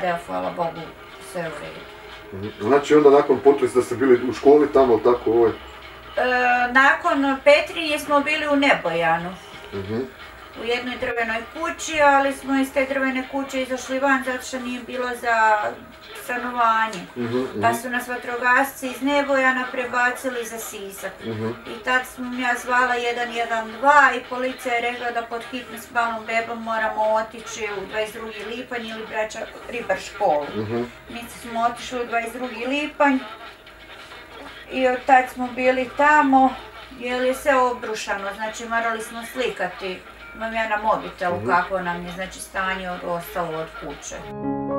Abia body survey. Znači onda nakon potresa ste bili u školi tamo, tako ovaj? Nakon Petrinje smo bili u Nebojanu. U jednoj drvenoj kući, ali smo iz te drvene kuće izašli van zato što nije bilo za stanovanje. Pa su nas vatrogasci iz Nebojana prebacili za Sisak. I tad sam ja zvala 112 i policija je rekla da pod hitno s malom bebom moramo otići u 22. lipanj ili Braća Ribar školu. Mi smo otišli u 22. lipanj i od tad smo bili tamo jer je sve obrušano, znači morali smo slikati. Imam ja na mobitelu kako nam je stanje ostalo od kuće.